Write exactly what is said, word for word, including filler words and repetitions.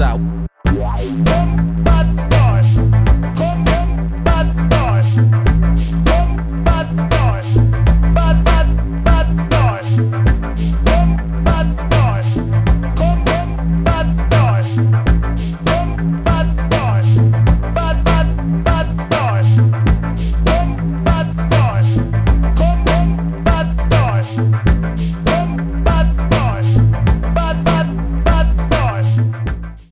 out.